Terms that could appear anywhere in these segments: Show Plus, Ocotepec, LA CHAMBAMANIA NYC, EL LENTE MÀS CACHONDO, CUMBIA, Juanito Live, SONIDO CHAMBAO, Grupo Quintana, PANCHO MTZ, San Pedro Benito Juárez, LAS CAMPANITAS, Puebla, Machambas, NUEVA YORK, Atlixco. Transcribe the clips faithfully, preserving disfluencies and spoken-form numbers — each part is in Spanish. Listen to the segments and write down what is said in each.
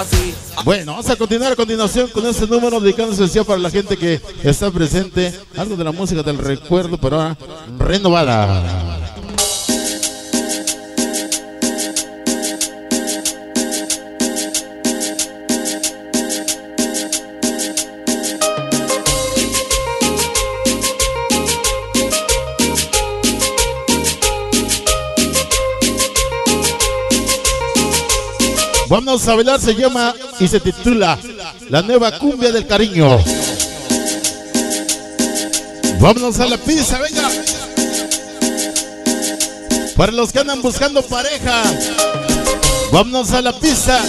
así. Bueno, vamos a continuar a continuación con este número dedicado especial para la gente que está presente. Algo de la música del recuerdo, pero ahora renovada. Vamos a bailar, se llama y se titula La Nueva Cumbia del Cariño. Vámonos a la pista, venga. Para los que andan buscando pareja, vámonos a la pista.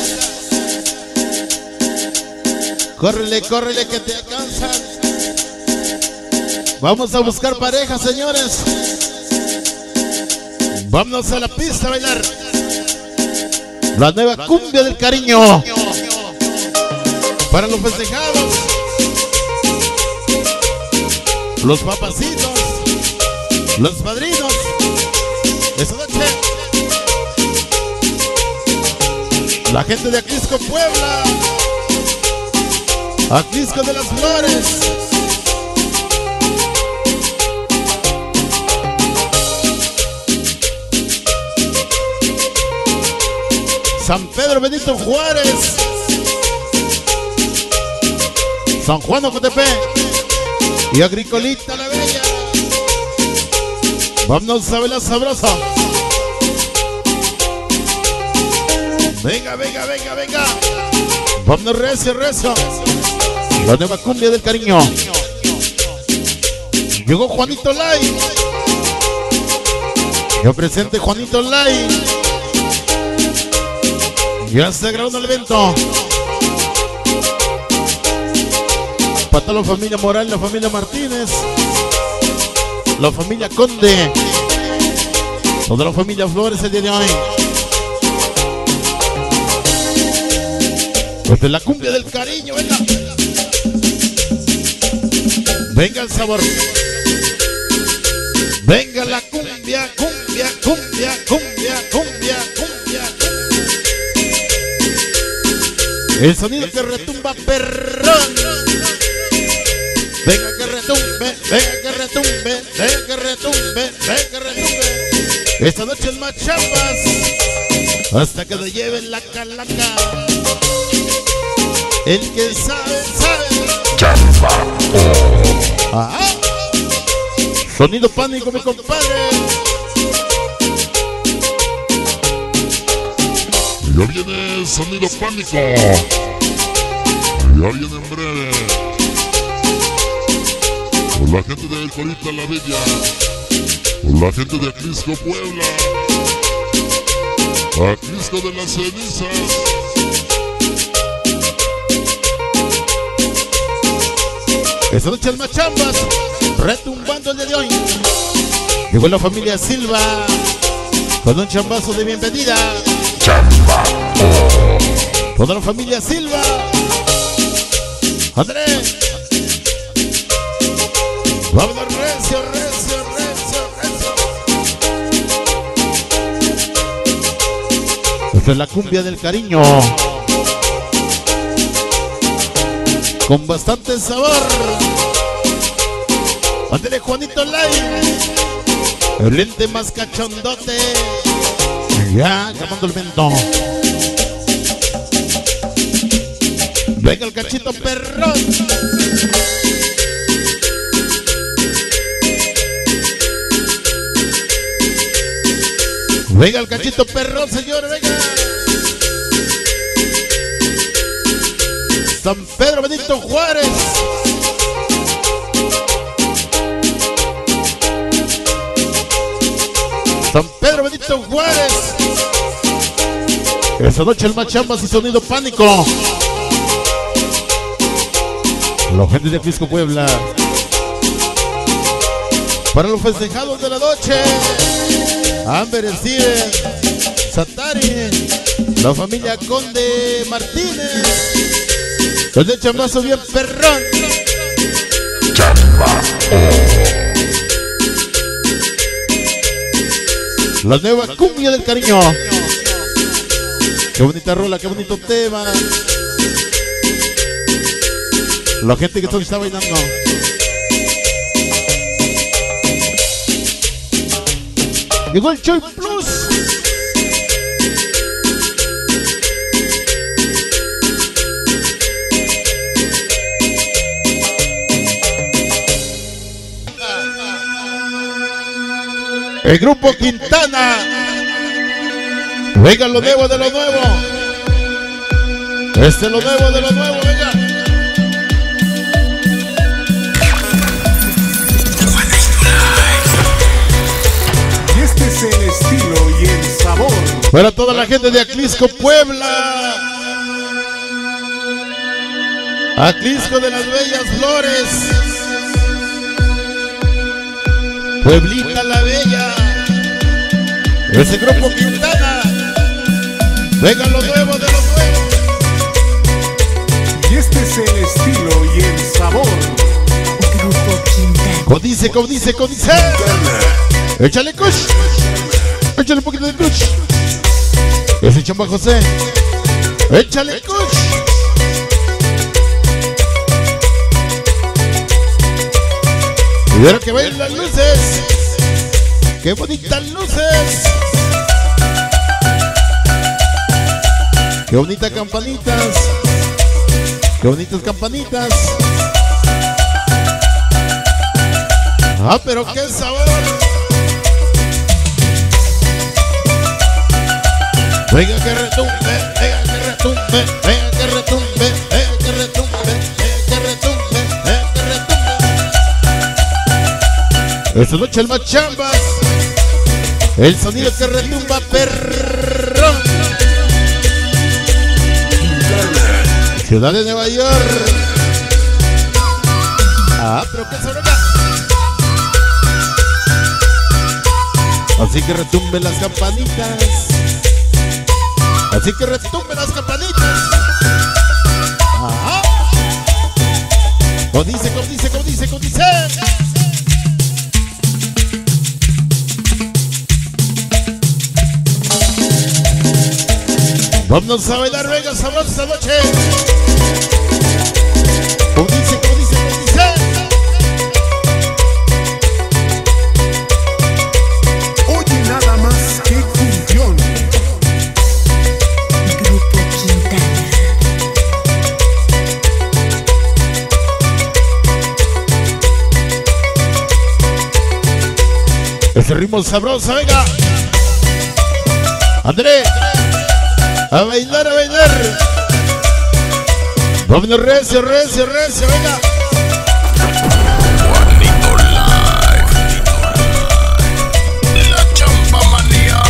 Córrele, córrele que te alcanzan. Vamos a buscar pareja, señores. Vámonos a la pista a bailar La nueva La cumbia nueva del cariño. Cariño, para los festejados, los papacitos, los padrinos, esta noche, la gente de Atlixco, Puebla, Atlixco de las Flores. San Pedro Benito Juárez, San Juan Ocotepec y Agricolita la Bella. Vámonos a bailar sabroso. Venga, venga, venga, venga. Vámonos recio, recio. La nueva cumbia del cariño. Llegó Juanito Live. Yo presente Juanito Live. Ya está grabando el evento. Para toda la familia Moral, la familia Martínez, la familia Conde, toda la familia Flores el día de hoy. Desde la cumbia del cariño, venga. Venga el sabor. Venga la cumbia, cumbia, cumbia, cumbia, cumbia, cumbia, cumbia. El sonido que retumba, perrón. Venga que retumbe, venga que retumbe, venga que retumbe, venga que retumbe. Esta noche es más chambas, hasta que te lleven la calaca. El que sabe, sabe. Chambao. Ajá. Sonido pánico, mi compadre. Ya viene Sonido Pánico. Ya viene en breve. Por la gente de Agricolita la Bella. Por la gente de Atlixco, Puebla. Atlixco de las Cenizas. Esta noche el Machambas. Retumbando el día de hoy. Llegó la familia Silva. Con un chambazo de bienvenida. Chambao. Toda la familia Silva. Andrés. Vamos a recio, recio, recio, recio. Esta es la cumbia del cariño. Con bastante sabor. Andrés Juanito Live. El lente más cachondote. Ya, llamando el mentón. Venga el cachito perrón. Venga el cachito perrón, señores, venga. San Pedro Benito Juárez. San Pedro Benito Juárez. Esta noche el Machambas y Sonido Pánico. La gente de Atlixco, Puebla. Para los festejados de la noche. Amber Estíe, Satari, la familia Conde Martínez. El de chambazo bien perrón. La nueva cumbia del cariño. Qué bonita rola, qué bonito tema. La gente que todavía está bailando. Llegó el Show Plus. El Grupo Quintana. Venga lo nuevo de lo nuevo. Este es lo nuevo de lo nuevo, venga. Y este es el estilo y el sabor. Para toda la gente de Atlixco, Puebla. Atlixco de las Bellas Flores. Pueblita la Bella, ese Grupo Quintana, venga lo nuevo de los nuevos. Y este es el estilo y el sabor. Grupo Quintana. Codice, codice, codice. Échale cush. Échale un poquito de cush. Ese Chamba José. Échale cush. Y ahora que ven las luces, qué bonitas luces, qué bonitas campanitas, qué bonitas campanitas. Ah, pero qué sabor. Venga que retumbe, venga que retumbe, venga que retumbe, venga que retumbe. Esta noche el más chambas, el sonido que retumba, perrón. Ciudad de Nueva York. Ah, pero qué sonora. Así que retumben las campanitas. Así que retumben las campanitas. Ajá. Codice, codice, codice, codice. Vámonos a bailar, venga, sabrosa esta noche. Como dice, como dice, como dice. Oye, nada más que función. Grupo Quintana. Ese ritmo sabroso, venga. André. A bailar, a bailar. Vámonos recio, recio, recio, venga. Juanito Live. La chamba manía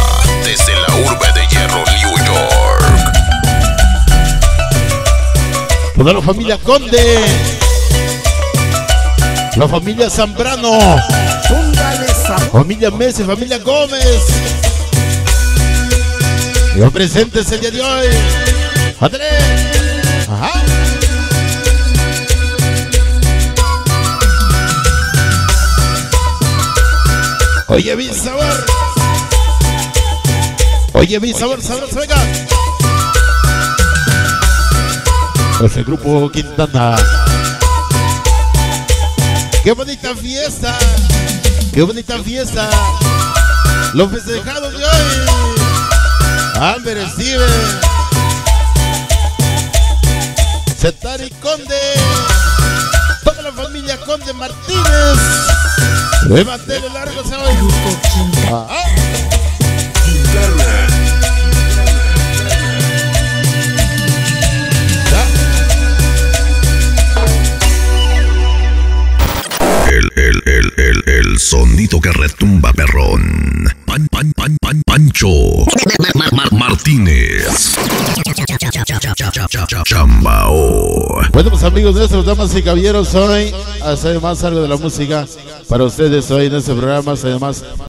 desde la urbe de Hierro, New York. Toda la familia Conde. La familia Zambrano. Familia Messi, familia Gómez. Yo presente el día de hoy. ¡Ándale! Ajá. Oye, mi sabor. Oye, mi sabor, sabor, venga. Es el Grupo Quintana. ¡Qué bonita fiesta! ¡Qué bonita fiesta! Los festejados de hoy. Amber Steve, Setari Conde, toda la familia Conde Martínez. Le mandé el largo se hoy. Ah. El, el, el, el, el sonido que retumba, perrón. Pan, pan, pan, pan, Pancho Mar, Mar, Martínez. Chambao. Bueno, pues amigos de nuestros damas y caballeros, hoy hacemos algo de la música para ustedes hoy en este programa. Además,